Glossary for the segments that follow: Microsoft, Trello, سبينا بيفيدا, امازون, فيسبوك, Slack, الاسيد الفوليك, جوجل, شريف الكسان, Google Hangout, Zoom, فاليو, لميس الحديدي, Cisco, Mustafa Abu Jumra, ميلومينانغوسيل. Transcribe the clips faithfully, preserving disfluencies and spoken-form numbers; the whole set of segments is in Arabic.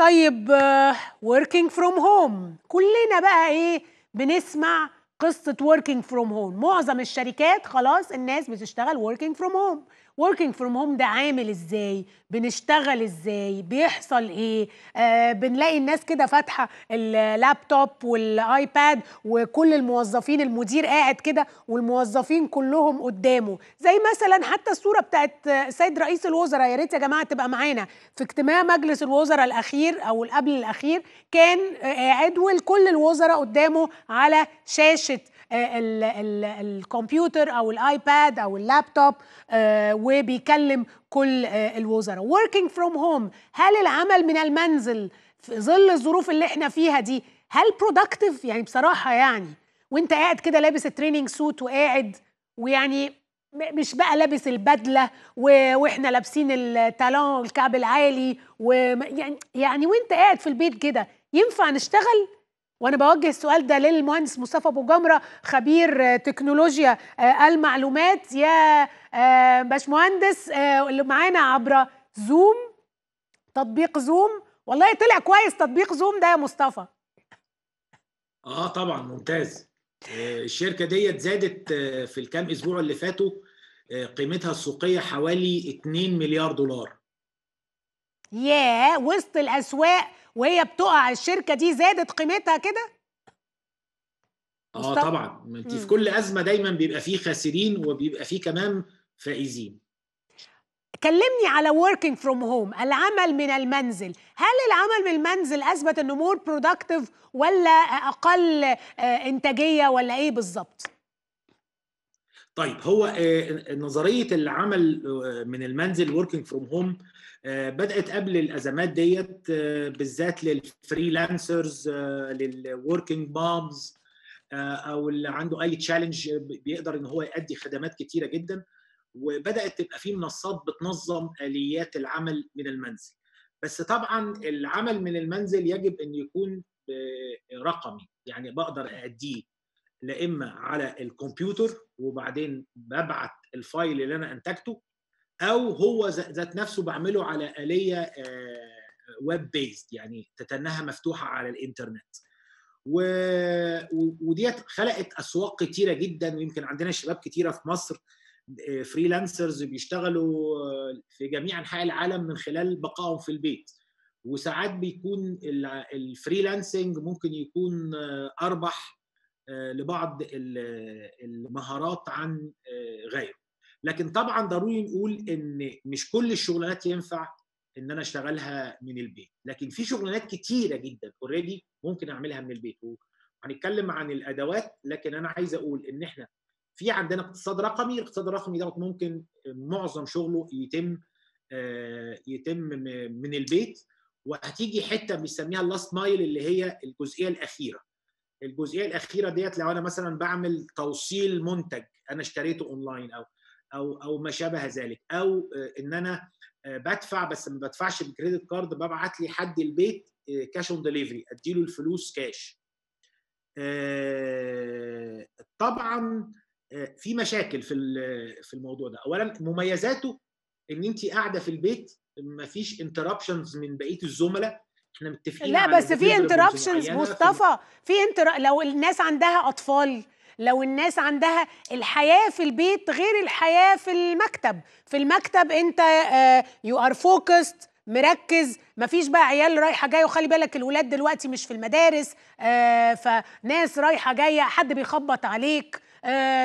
طيب working from home، كلنا بقى ايه بنسمع قصة working from home. معظم الشركات خلاص الناس بتشتغل working from home. working from home ده عامل ازاي؟ بنشتغل ازاي؟ بيحصل ايه؟ آه بنلاقي الناس كده فاتحه اللابتوب والايباد وكل الموظفين، المدير قاعد كده والموظفين كلهم قدامه، زي مثلا حتى الصوره بتاعت السيد رئيس الوزراء، يا ريت يا جماعه تبقى معانا، في اجتماع مجلس الوزراء الاخير او قبل الاخير كان قاعد وكل الوزراء قدامه على شاشه الكمبيوتر او الايباد او اللابتوب وبيكلم كل الوزراء. working from home، هل العمل من المنزل في ظل الظروف اللي احنا فيها دي هل productive؟ يعني بصراحه يعني وانت قاعد كده لابس التريننج سوت وقاعد ويعني مش بقى لابس البدله واحنا لابسين التالون الكعب العالي ويعني يعني وانت قاعد في البيت كده ينفع نشتغل؟ وانا بوجه السؤال ده للمهندس مصطفى ابو جمره خبير تكنولوجيا المعلومات. يا باشمهندس اللي معانا عبر زوم، تطبيق زوم، والله طلع كويس تطبيق زوم ده يا مصطفى. اه طبعا ممتاز. الشركه ديت زادت في الكام اسبوع اللي فاتوا قيمتها السوقيه حوالي اتنين مليار دولار. ياه، وسط الاسواق وهي بتقع الشركه دي زادت قيمتها كده؟ اه طبعا، انت في كل ازمه دايما بيبقى فيه خاسرين وبيبقى فيه كمان فائزين. كلمني على working from home، العمل من المنزل، هل العمل من المنزل اثبت انه مور برودكتيف ولا اقل انتاجيه ولا ايه بالظبط؟ طيب، هو نظريه العمل من المنزل working from home بدأت قبل الأزمات ديت، بالذات للفريلانسرز، للوركينج مامز، أو اللي عنده أي تشالنج بيقدر إن هو يؤدي خدمات كتيرة جدا، وبدأت تبقى في منصات بتنظم آليات العمل من المنزل. بس طبعا العمل من المنزل يجب أن يكون رقمي، يعني بقدر أأديه لا إما على الكمبيوتر وبعدين ببعت الفايل اللي أنا أنتجته، أو هو ذات نفسه بعمله على آلية ويب بيزد، يعني تتنها مفتوحة على الإنترنت. وديت خلقت أسواق كتيرة جدا، ويمكن عندنا شباب كتيرة في مصر فريلانسرز بيشتغلوا في جميع أنحاء العالم من خلال بقائهم في البيت، وساعات بيكون الفريلانسنج ممكن يكون أربح لبعض المهارات عن غيره. لكن طبعا ضروري نقول ان مش كل الشغلانات ينفع ان انا اشتغلها من البيت، لكن في شغلانات كتيره جدا اوريدي ممكن اعملها من البيت، وهنتكلم عن الادوات. لكن انا عايز اقول ان احنا في عندنا اقتصاد رقمي، الاقتصاد الرقمي ده ممكن معظم شغله يتم يتم من البيت، وهتيجي حته بنسميها اللاست مايل اللي هي الجزئيه الاخيره. الجزئيه الاخيره ديت لو انا مثلا بعمل توصيل منتج انا اشتريته اونلاين او او او ما شابه ذلك، او ان انا بدفع بس ما بدفعش بكريدت كارد، ببعت لي حد البيت كاش اون ديليفري، اديله الفلوس كاش. طبعا في مشاكل في في الموضوع ده. اولا مميزاته ان انت قاعده في البيت، ما فيش انتربشنز من بقيه الزملاء، احنا متفقين. لا بس في انتربشنز مصطفى، في انتر... لو الناس عندها اطفال، لو الناس عندها الحياة في البيت غير الحياة في المكتب. في المكتب انت يو ار فوكست، مركز، مفيش بقى عيال رايحة جاية، وخلي بالك الولاد دلوقتي مش في المدارس، فناس رايحة جاية، حد بيخبط عليك،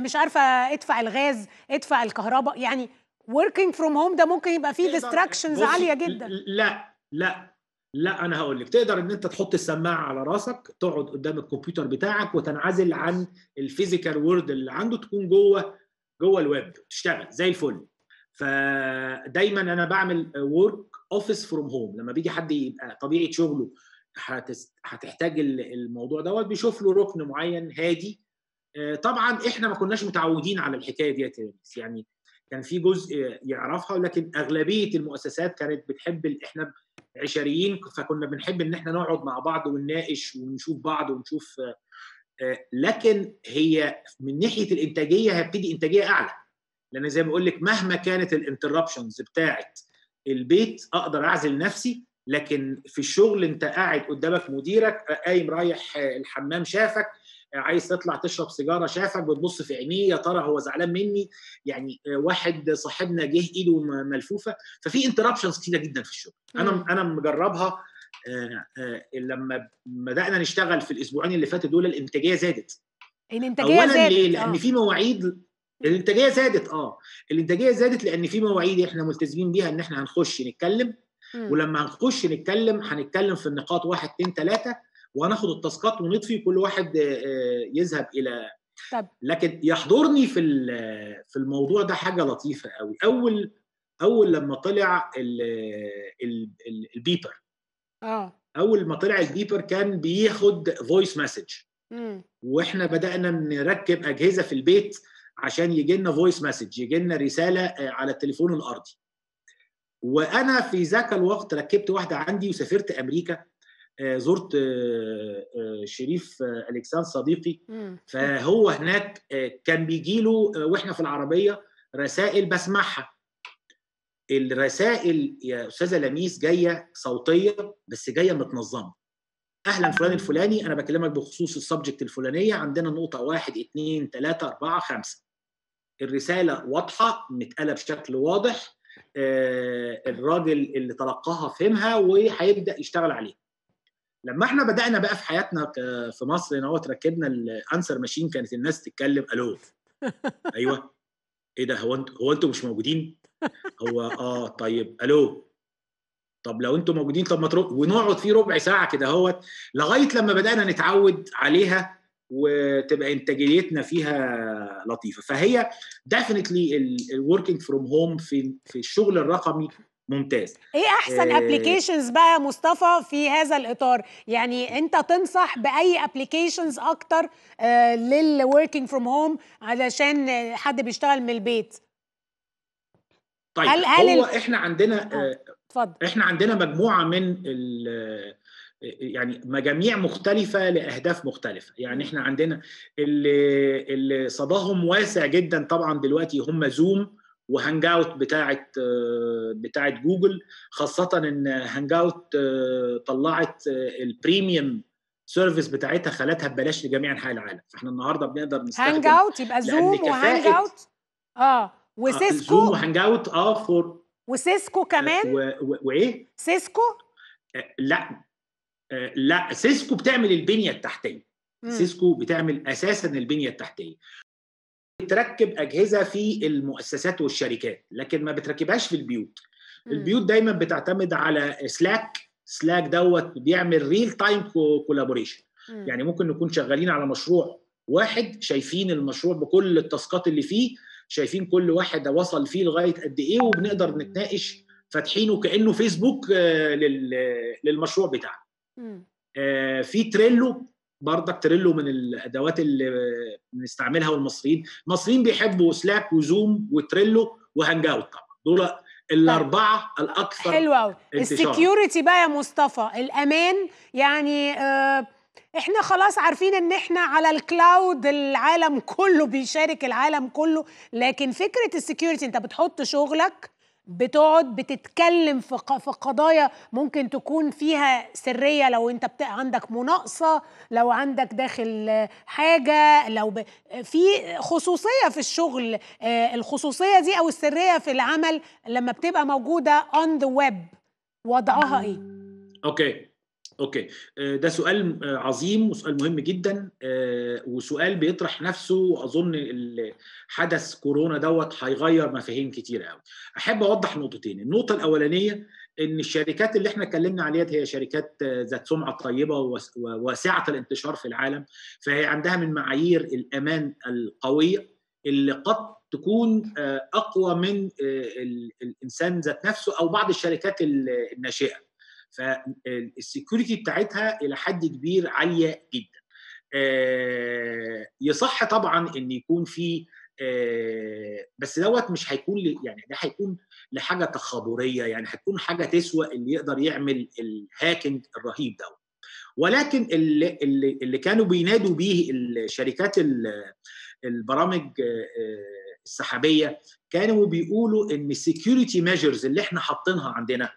مش عارفة ادفع الغاز، ادفع الكهرباء. يعني working from home ده ممكن يبقى فيه distractions عالية جدا. لا لا لا انا هقول لك، تقدر ان انت تحط السماعه على راسك، تقعد قدام الكمبيوتر بتاعك وتنعزل عن الفيزيكال وورد اللي عنده، تكون جوه جوه الويب تشتغل زي الفل. فدايما انا بعمل ورك اوفيس فروم هوم، لما بيجي حد يبقى طبيعه شغله هتحتاج الموضوع دوت، بيشوف له ركن معين هادي. طبعا احنا ما كناش متعودين على الحكايه ديت، يعني كان في جزء يعرفها، ولكن اغلبيه المؤسسات كانت بتحب، احنا عشريين فكنا بنحب ان احنا نقعد مع بعض ونناقش ونشوف بعض ونشوف. لكن هي من ناحيه الانتاجيه هبتدي انتاجيه اعلى، لان زي ما بقول لك مهما كانت الانتربشنز بتاعت البيت اقدر اعزل نفسي لكن في الشغل انت قاعد قدامك مديرك قايم رايح الحمام شافك، عايز تطلع تشرب سيجاره شافك، بتبص في عينيه يا ترى هو زعلان مني. يعني واحد صاحبنا جه ايده ملفوفه، ففي انتربشنز كتيره جدا في الشغل. انا انا مجربها لما بدانا نشتغل في الاسبوعين اللي فاتوا دول الانتاجيه زادت. الانتاجيه أولاً زادت ليه؟ لان في مواعيد. الانتاجيه زادت اه الانتاجيه زادت لان في مواعيد احنا ملتزمين بيها ان احنا هنخش نتكلم، ولما هنخش نتكلم هنتكلم في النقاط واحد اتنين تلاته وهناخد التاسكات ونطفي كل واحد يذهب الى. طب لكن يحضرني في في الموضوع ده حاجه لطيفه قوي. اول اول لما طلع البيبر، اه اول ما طلع البيبر كان بياخد فويس مسج، واحنا بدانا نركب اجهزه في البيت عشان يجي لنا فويس مسج، يجي لنا رساله على التليفون الارضي. وانا في ذاك الوقت ركبت واحده عندي وسافرت امريكا، زرت شريف الكسان صديقي، فهو هناك كان بيجي له واحنا في العربيه رسائل بسمعها. الرسائل يا استاذه لميس جايه صوتيه بس جايه متنظمه. اهلا فلان الفلاني، انا بكلمك بخصوص السبجكت الفلانيه، عندنا نقطه واحد اتنين تلاته اربعه خمسه. الرساله واضحه، متقاله بشكل واضح، آه الراجل اللي تلقاها فهمها وهيبدا يشتغل عليها. لما احنا بدانا بقى في حياتنا في مصر هنا ركبنا الانسر ماشين، كانت الناس تتكلم الو ايوه ايه ده، هو انتوا هو انتوا مش موجودين؟ هو اه طيب الو، طب لو انتوا موجودين طب ما تروح، ونقعد فيه ربع ساعه كده اهوت لغايه لما بدانا نتعود عليها وتبقى انتاجيتنا فيها لطيفه. فهي ديفينتلي الوركينج فروم هوم في في الشغل الرقمي ممتاز. ايه احسن ابلكيشنز آه بقى مصطفى في هذا الاطار؟ يعني انت تنصح باي ابلكيشنز اكتر آه للوركينج فروم هوم علشان حد بيشتغل من البيت؟ طيب هل هل هو ال... احنا عندنا آه اتفضل. احنا عندنا مجموعه من ال يعني مجاميع مختلفه لاهداف مختلفه. يعني احنا عندنا اللي, اللي صداهم واسع جدا طبعا دلوقتي هم زوم وهانج اوت بتاعه بتاعه جوجل، خاصه ان هانج اوت طلعت البريميوم سيرفيس بتاعتها خلتها ببلاش لجميع انحاء العالم. فاحنا النهارده بنقدر نستخدم هانج اوت، يبقى زوم وهانج اوت اه وسيسكو زوم وهانج اوت اه فور وسيسكو كمان و... و... وايه سيسكو آه لا آه لا سيسكو بتعمل البنيه التحتيه. مم. سيسكو بتعمل اساسا البنيه التحتيه، بتركب اجهزه في المؤسسات والشركات لكن ما بتركبهاش في البيوت. مم. البيوت دايما بتعتمد على سلاك. سلاك دوت بيعمل ريل تايم كولابوريشن، يعني ممكن نكون شغالين على مشروع واحد، شايفين المشروع بكل التاسكات اللي فيه، شايفين كل واحد وصل فيه لغايه قد ايه، وبنقدر نتناقش فاتحينه كانه فيسبوك للمشروع بتاعنا. في تريلو برضك، تريلو من الادوات اللي بنستعملها، والمصريين المصريين بيحبوا سلاك وزوم وتريلو وهانج اوت، دول الاربعه الاكثر. حلو قوي. السكيورتي بقى يا مصطفى، الامان، يعني آه احنا خلاص عارفين ان احنا على الكلاود، العالم كله بيشارك العالم كله، لكن فكرة السيكيورتي انت بتحط شغلك، بتقعد بتتكلم في قضايا ممكن تكون فيها سرية، لو انت عندك مناقصة، لو عندك داخل حاجة، لو ب... في خصوصية في الشغل. الخصوصية دي او السرية في العمل لما بتبقى موجودة on the web وضعها ايه؟ اوكي اوكي ده سؤال عظيم وسؤال مهم جدا وسؤال بيطرح نفسه، واظن حدث كورونا دوت هيغير مفاهيم كتير قوي. احب اوضح نقطتين. النقطه الاولانيه ان الشركات اللي احنا اتكلمنا عليها هي شركات ذات سمعه طيبه وواسعه الانتشار في العالم، فهي عندها من معايير الامان القويه اللي قد تكون اقوى من الانسان ذات نفسه او بعض الشركات الناشئه، فالسيكوريتي بتاعتها الى حد كبير عاليه جدا. آه يصح طبعا ان يكون في آه بس دوت مش هيكون يعني ده هيكون لحاجه تخابريه، يعني هتكون حاجه تسوى اللي يقدر يعمل الهاكينج الرهيب دوت. ولكن اللي, اللي كانوا بينادوا بيه الشركات البرامج السحابيه كانوا بيقولوا ان السيكوريتي ميجرز اللي احنا حاطينها عندنا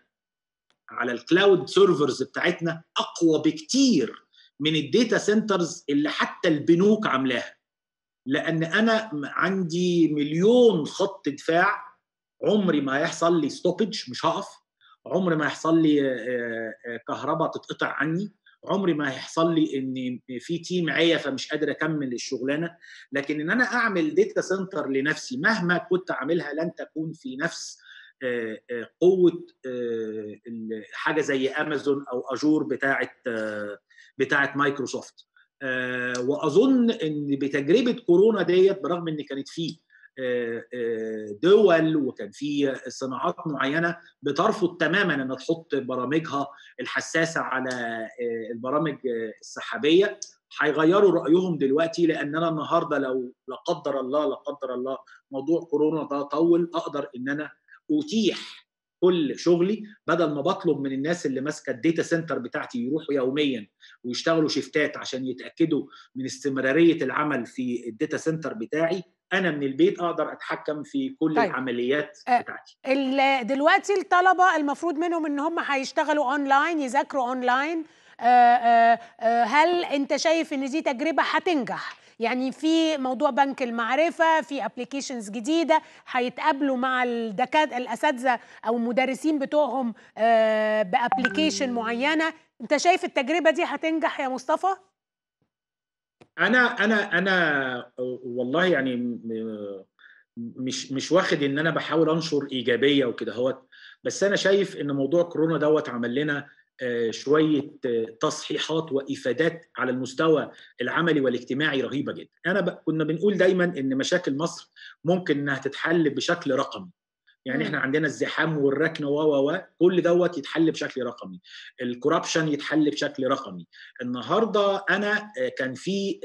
على الكلاود سيرفرز بتاعتنا اقوى بكتير من الداتا سنترز اللي حتى البنوك عاملاها، لان انا عندي مليون خط دفاع، عمري ما هيحصل لي ستوبج، مش هقف، عمري ما هيحصل لي كهرباء تتقطع عني، عمري ما هيحصل لي ان في تيم عيا فمش قادر اكمل الشغلانه. لكن ان انا اعمل داتا سنتر لنفسي مهما كنت عاملها لن تكون في نفس قوه حاجه زي امازون او اجور بتاعه بتاعه مايكروسوفت. واظن ان بتجربه كورونا ديت، برغم ان كانت فيه دول وكان في صناعات معينه بترفض تماما ان تحط برامجها الحساسه على البرامج السحابيه، هيغيروا رايهم دلوقتي، لان انا النهارده لو لا قدر الله لا قدر الله موضوع كورونا ده طول، اقدر ان انا اتيح كل شغلي، بدل ما بطلب من الناس اللي ماسكه الداتا سنتر بتاعتي يروحوا يوميا ويشتغلوا شيفتات عشان يتاكدوا من استمراريه العمل في الداتا سنتر بتاعي، انا من البيت اقدر اتحكم في كل طيب. العمليات بتاعتي. دلوقتي الطلبه المفروض منهم ان هم هيشتغلوا اونلاين، يذاكروا اونلاين، هل انت شايف ان دي تجربه هتنجح؟ يعني في موضوع بنك المعرفه، في ابلكيشنز جديده هيتقابلوا مع الدكاتره الاساتذه او المدرسين بتوعهم بابلكيشن معينه، انت شايف التجربه دي هتنجح يا مصطفى؟ انا انا انا والله يعني مش مش واخد ان انا بحاول انشر ايجابيه وكده اهوت، بس انا شايف ان موضوع كورونا دوت عمل لنا شويه تصحيحات وافادات على المستوى العملي والاجتماعي رهيبه جدا. انا كنا بنقول دايما ان مشاكل مصر ممكن انها تتحل بشكل رقمي، يعني احنا عندنا الزحام والركنه و و كل دوت يتحل بشكل رقمي، الكوربشن يتحل بشكل رقمي. النهارده انا كان في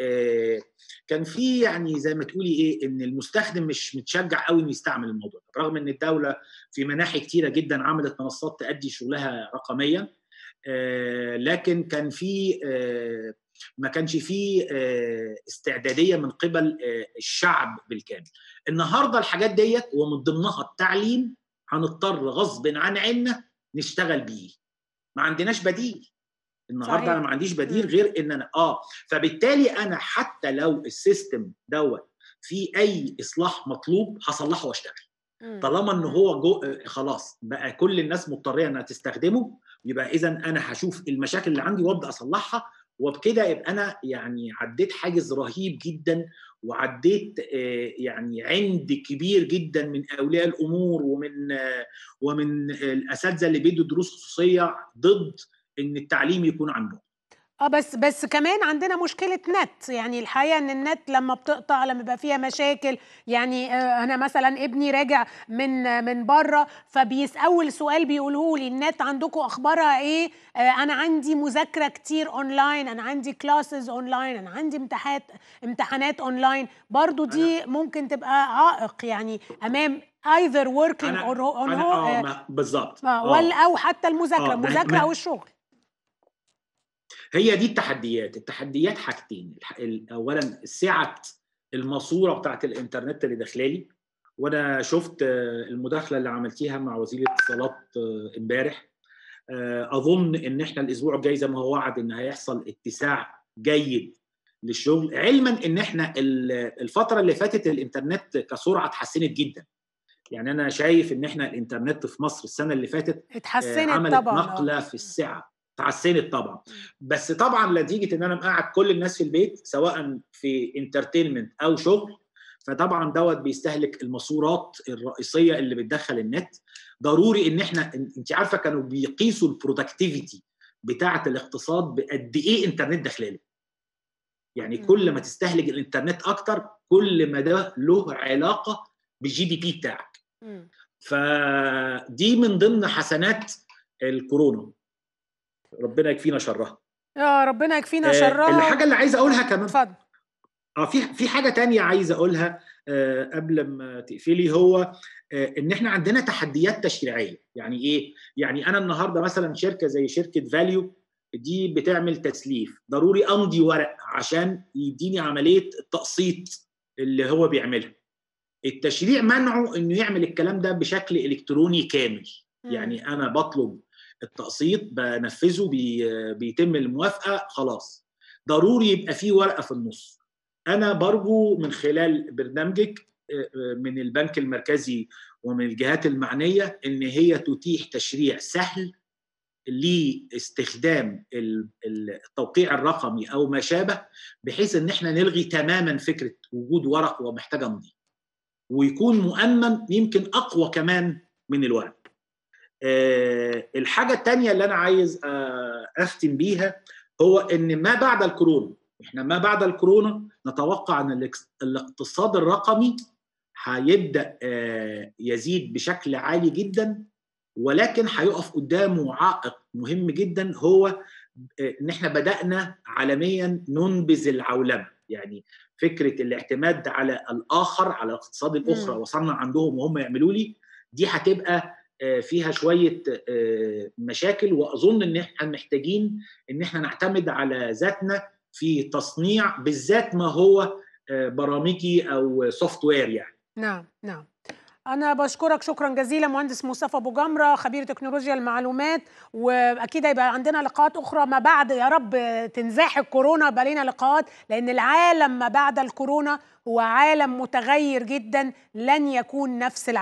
كان في يعني زي ما تقولي ايه، ان المستخدم مش متشجع قوي انه يستعمل الموضوع، برغم ان الدوله في مناحي كتيره جدا عملت منصات تأدي شغلها رقميا، لكن كان في ما كانش فيه استعداديه من قبل الشعب بالكامل. النهارده الحاجات ديت ومن ضمنها التعليم هنضطر غصب عن عنا نشتغل بيه، ما عندناش بديل النهارده. صحيح. انا ما عنديش بديل غير ان انا اه فبالتالي انا حتى لو السيستم دوت في اي اصلاح مطلوب هصلحه واشتغل، طالما ان هو جو خلاص بقى كل الناس مضطريه انها تستخدمه، يبقى اذا انا هشوف المشاكل اللي عندي وابدا اصلحها، وبكده يبقى انا يعني عديت حاجز رهيب جدا، وعديت يعني عند كبير جدا من اولياء الامور ومن ومن الاساتذه اللي بيدوا دروس خصوصيه ضد ان التعليم يكون عندهم. اه بس بس كمان عندنا مشكله نت، يعني الحقيقه ان النت لما بتقطع، لما بيبقى فيها مشاكل، يعني انا مثلا ابني راجع من من بره، فبيسأل سؤال بيقوله لي النت عندكم اخبارها ايه؟ انا عندي مذاكره كتير اونلاين، انا عندي كلاسز اونلاين، انا عندي امتحانات امتحانات اونلاين، برضو دي ممكن تبقى عائق يعني امام either working or on home بالظبط، او حتى المذاكره، المذاكره او الشغل. هي دي التحديات، التحديات حاجتين، اولا سعه الماسوره بتاعت الانترنت اللي داخلالي، وانا شفت المداخله اللي عملتيها مع وزير الاتصالات امبارح، اظن ان احنا الاسبوع الجاي زي ما هو وعد ان هيحصل اتساع جيد للشغل، علما ان احنا الفتره اللي فاتت الانترنت كسرعه اتحسنت جدا، يعني انا شايف ان احنا الانترنت في مصر السنه اللي فاتت اتحسنت عملت طبعا، نقله في السعه، اتحسنت طبعا، بس طبعا نتيجه ان انا مقعد كل الناس في البيت سواء في انترتينمنت او شغل، فطبعا دوت بيستهلك الماسورات الرئيسيه اللي بتدخل النت. ضروري ان احنا، انت عارفه كانوا بيقيسوا البرودكتيفيتي بتاعه الاقتصاد بقد ايه انترنت داخلاله، يعني كل ما تستهلك الانترنت اكتر كل ما ده له علاقه بالجي دي بي بتاعك. فدي من ضمن حسنات الكورونا، ربنا يكفينا شرها. اه ربنا يكفينا شرها. آه الحاجه اللي عايز اقولها كمان، اتفضل. اه في في حاجه تانية عايز اقولها آه قبل ما تقفلي، هو آه ان احنا عندنا تحديات تشريعيه. يعني ايه؟ يعني انا النهارده مثلا شركه زي شركه فاليو دي بتعمل تسليف، ضروري امضي ورق عشان يديني عمليه التقسيط اللي هو بيعملها. التشريع منعه انه يعمل الكلام ده بشكل الكتروني كامل، م. يعني انا بطلب التقسيط بنفذه بي... بيتم الموافقه خلاص. ضروري يبقى في ورقه في النص. انا برجو من خلال برنامجك من البنك المركزي ومن الجهات المعنيه ان هي تتيح تشريع سهل لاستخدام التوقيع الرقمي او ما شابه، بحيث ان احنا نلغي تماما فكره وجود ورق ومحتاجه مضي، ويكون مؤمن يمكن اقوى كمان من الورق. الحاجه الثانيه اللي انا عايز اختم بيها هو ان ما بعد الكورونا، احنا ما بعد الكورونا نتوقع ان الاقتصاد الرقمي هيبدا يزيد بشكل عالي جدا، ولكن هيقف قدامه عائق مهم جدا، هو ان احنا بدانا عالميا ننبذ العولمه، يعني فكره الاعتماد على الاخر، على الاقتصاد الاخرى وصلنا عندهم وهم يعملوا لي، دي هتبقى فيها شويه مشاكل. واظن ان احنا محتاجين ان احنا نعتمد على ذاتنا في تصنيع بالذات ما هو برامجي او سوفت وير يعني. نعم نعم. أنا بشكرك شكرا جزيلا مهندس مصطفى أبو جمرة، خبير تكنولوجيا المعلومات، وأكيد هيبقى عندنا لقاءات أخرى ما بعد، يا رب تنزاح الكورونا بقالنا لقاءات، لأن العالم ما بعد الكورونا هو عالم متغير جدا، لن يكون نفس العالم.